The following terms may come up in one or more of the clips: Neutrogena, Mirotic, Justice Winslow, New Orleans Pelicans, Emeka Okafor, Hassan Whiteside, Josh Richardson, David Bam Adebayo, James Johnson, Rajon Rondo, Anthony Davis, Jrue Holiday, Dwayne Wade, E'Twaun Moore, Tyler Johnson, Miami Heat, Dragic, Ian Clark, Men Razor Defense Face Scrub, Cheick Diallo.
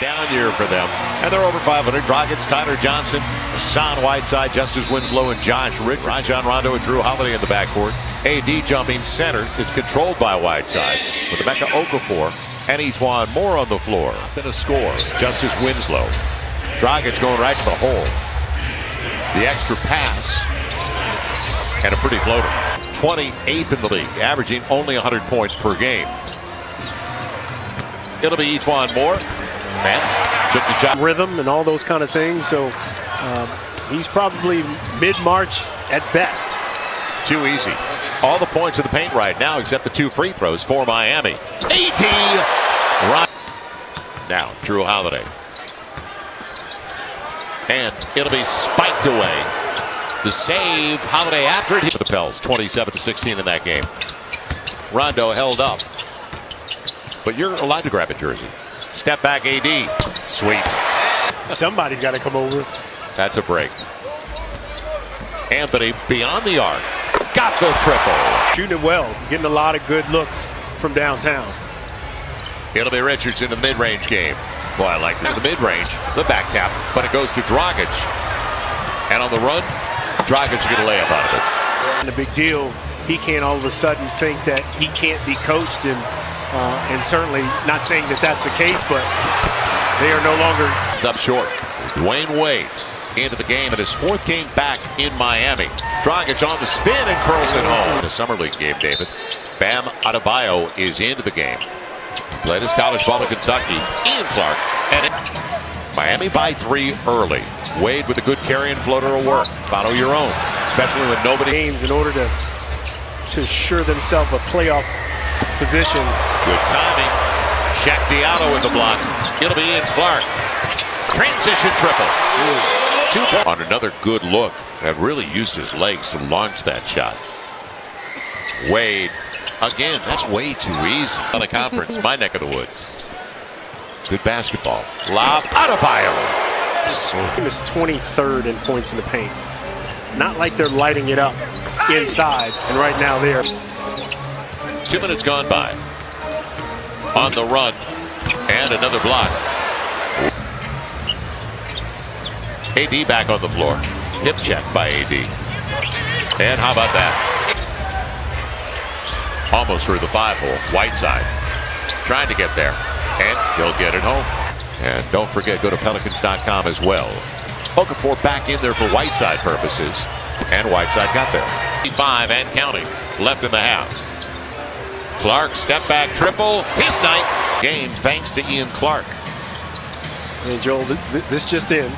down year for them. And they're over 500. Dragic, Tyler Johnson, Hassan Whiteside, Justice Winslow, and Josh Richardson. Rajon Rondo and Jrue Holiday in the backcourt. AD jumping center. It's controlled by Whiteside with Emeka Okafor and E'Twaun Moore on the floor. Then a score. Justice Winslow. Dragic going right to the hole. The extra pass. And a pretty floater. 28th in the league, averaging only 100 points per game. It'll be E'Twaun Moore. Man, took the shot. Rhythm and all those kind of things. So he's probably mid-March at best. Too easy. All the points of the paint right now except the two free throws for Miami. AD. Right. Now, Jrue Holiday. And it'll be spiked away. The save. Holiday after it. For the Pels, 27-16 in that game. Rondo held up. But you're allowed to grab a jersey. Step back, AD. Sweet. Somebody's got to come over. That's a break. Anthony beyond the arc. Got the triple. Shooting well. Getting a lot of good looks from downtown. It'll be Richardson in the mid-range game. Boy, I like that. The mid-range, the back tap, but it goes to Dragic. And on the run, Dragic get a layup out of it. And the big deal, he can't all of a sudden think that he can't be coached, and certainly not saying that that's the case, but they are no longer. It's up short. Dwayne Wade into the game in his fourth game back in Miami. Dragic on the spin and curls it home. In the Summer League game, David, Bam Adebayo is into the game. Played his college ball in Kentucky. Ian Clark. And Miami by three early. Wade with a good carry and floater will work. Follow your own, especially when nobody. Games in order to assure themselves a playoff position. Good timing. Cheick Diallo in the block. It'll be Ian Clark. Transition triple. On another good look. And really used his legs to launch that shot. Wade. Again, that's way too easy. On a conference, my neck of the woods. Good basketball. Lob, Adebayo. He is 23rd in points in the paint. Not like they're lighting it up inside. And right now they're. 2 minutes gone by. On the run. And another block. AD back on the floor. Hip check by AD. And how about that? Almost through the five-hole. Whiteside trying to get there, and he'll get it home. And don't forget, go to Pelicans.com as well. Okafor back in there for Whiteside purposes, and Whiteside got there. 5 and counting left in the half. Clark step back triple. His night game thanks to Ian Clark. And Joel, this just in: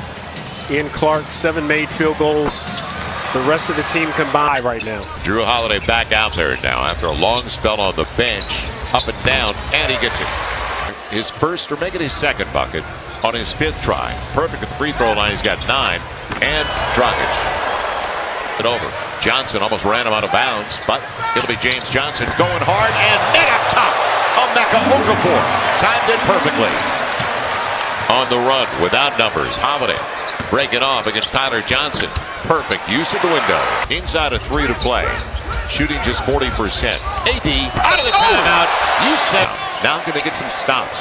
Ian Clark 7 made field goals. The rest of the team combined right now. Jrue Holiday back out there now after a long spell on the bench. Up and down, and he gets it. His first, or make it his second bucket on his 5th try. Perfect at the free throw line. He's got 9. And Dragic. It over. Johnson almost ran him out of bounds, but it'll be James Johnson going hard and net up top. Emeka Okafor timed it perfectly. On the run without numbers. Holiday breaking off against Tyler Johnson. Perfect use of the window. Inside a 3 to play. Shooting just 40%. AD out of the timeout. You said. Now can they get some stops?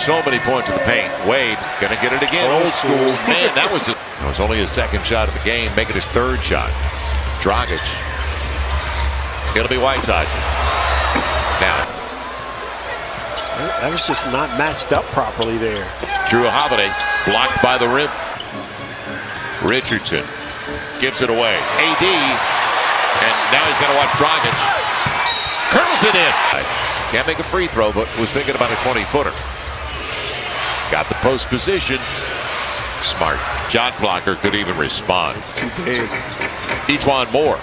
So many points to the paint. Wade gonna get it again. Old school. Man, that was it. It was only his 2nd shot of the game. Make it his 3rd shot. Dragic. It'll be Whiteside. Now. That was just not matched up properly there. Jrue Holiday blocked by the rim. Richardson gives it away. AD, and now he's got to watch Dragic. Curls it in. Can't make a free throw, but was thinking about a 20-footer. Got the post position. Smart shot blocker could even respond. It's too big. E'Twaun Moore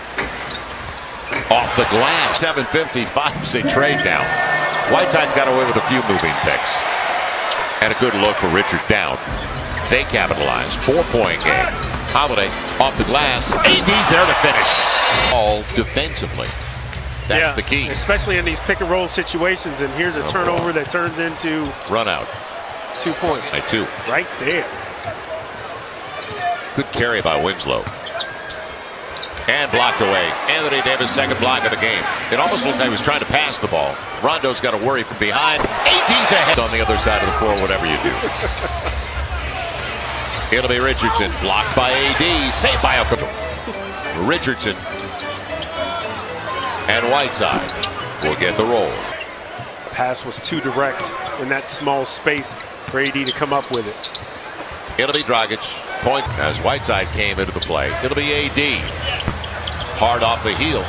off the glass. 7:55 is a trade now. Whiteside's got away with a few moving picks. And a good look for Richard down. They capitalize. 4-point game. Holiday off the glass. AD's there to finish. All defensively. That's the key. Especially in these pick and roll situations. And here's a turnover that turns into run out. 2 points. By 2. Right there. Good carry by Winslow. and blocked away. Anthony Davis, second block of the game. It almost looked like he was trying to pass the ball. Rondo's got to worry from behind. AD's ahead. It's on the other side of the floor, whatever you do. It'll be Richardson, blocked by AD, saved by Okafor. Richardson and Whiteside will get the roll. The pass was too direct in that small space for AD to come up with it. It'll be Dragic. Point as Whiteside came into the play. It'll be AD. Hard off the heel.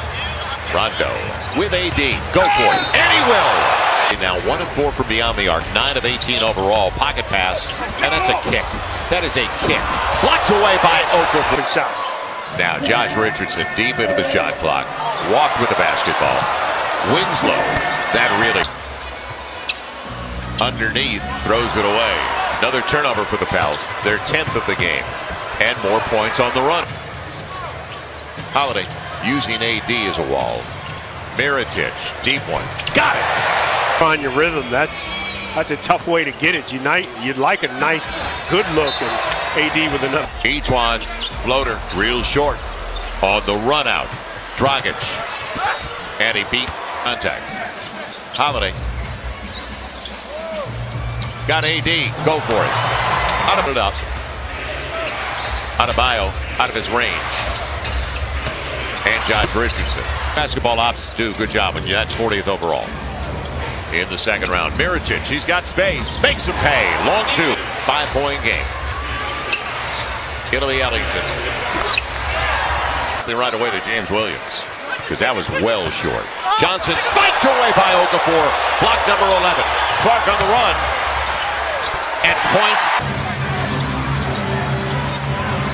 Rondo with AD. Go for it. And he will. Now 1 of 4 from beyond the arc. 9 of 18 overall. Pocket pass. And that's a kick. That is a kick. Blocked away by Okafor. Shots. Now Josh Richardson deep into the shot clock. Walked with the basketball. Winslow. That really. Underneath. Throws it away. Another turnover for the Pels, their 10th of the game, and more points on the run. Holiday using AD as a wall. Mirotic, deep one, got it. Find your rhythm. That's a tough way to get it. You'd like a nice, good look, and AD with another. E'Twaun floater, real short on the run out. Dragic, and he beat contact. Holiday. Got AD, go for it. Out of it up. Adebayo, out of his range. And Josh Richardson. Basketball ops do good job on you. That's 40th overall. In the second round, Mirotic, he's got space. Makes him pay. Long two. 5-point game. Italy Ellington. They right away to James Williams. Because that was well short. Johnson spiked away by Okafor. Block number 11. Clark on the run. And points.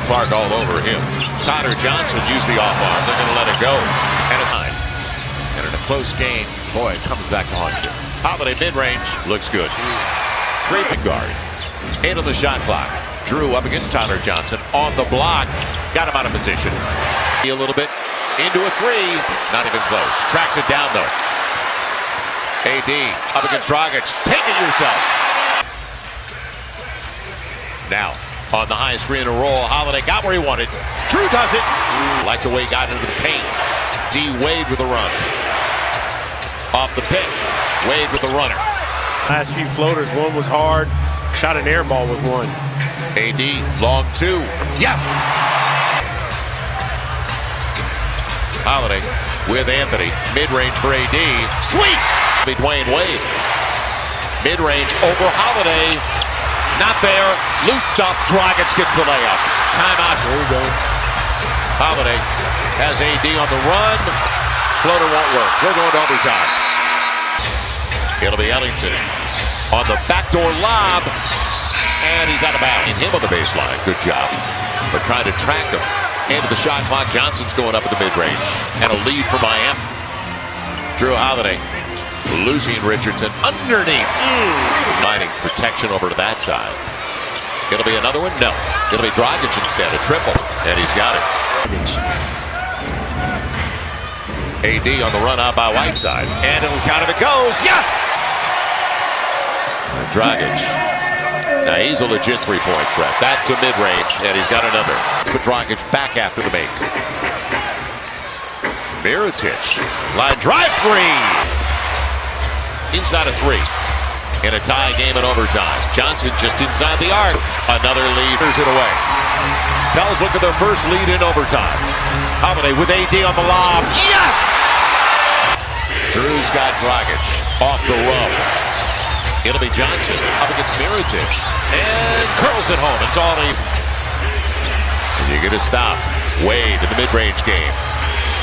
Clark all over him. Tyler Johnson used the off arm. They're going to let it go. And a time. And in a close game, boy, it comes back to haunt you. Holiday mid-range looks good. Three big guard. 8 on the shot clock. Jrue up against Tyler Johnson on the block. Got him out of position. A little bit into a three. Not even close. Tracks it down though. AD up against Dragic. Take it yourself. Now, on the high screen, a roll. Holiday got where he wanted. Jrue does it. Like the way he got into the paint. D. Wade with a run. Off the pick. Wade with a runner. Last few floaters. One was hard. Shot an air ball with one. AD, long two. Yes! Holiday with Anthony. Mid-range for AD. Sweet! Be Dwayne Wade. Mid-range over Holiday. Not there. Loose stuff. Dragic gets the layup. Timeout. There we go. Holiday has AD on the run. Floater won't work. We're going to overtime. It'll be Ellington on the backdoor lob. And he's out of bounds. And him on the baseline. Good job. But trying to track him. End of the shot clock. Johnson's going up at the mid-range. And a lead for Miami. Jrue Holiday. Losing Richardson underneath. Finding protection over to that side. It'll be another one? No. It'll be Dragic instead. A triple. And he's got it. AD on the run out by Whiteside. And it'll count if it goes. Yes! Dragic. Now he's a legit three-point threat. That's a mid-range. And he's got another. But Dragic back after the make. Mirotic. Line drive three. Inside of three. In a tie game in overtime. Johnson just inside the arc. Another lead. Here's it away. Pels look at their first lead in overtime. Holiday with AD on the lob. Yes! Drew's got Dragic off the run. It'll be Johnson up against Mirotic. And curls it home. It's all even. You get a stop. Wade in the mid-range game.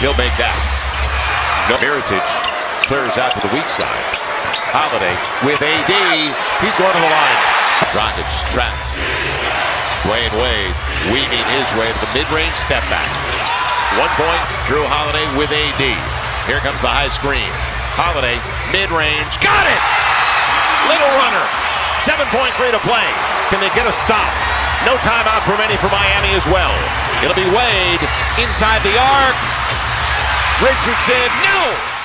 He'll make that. No, Mirotic clears out to the weak side. Holiday with AD. He's going to the line. Dragic trapped. Dwayne Wade weaving his way to the mid-range step back. 1 point, Jrue Holiday with AD. Here comes the high screen. Holiday, mid-range, got it! Little runner. 7.3 to play. Can they get a stop? No timeouts remaining for Miami as well. It'll be Wade inside the arc. Richardson, no!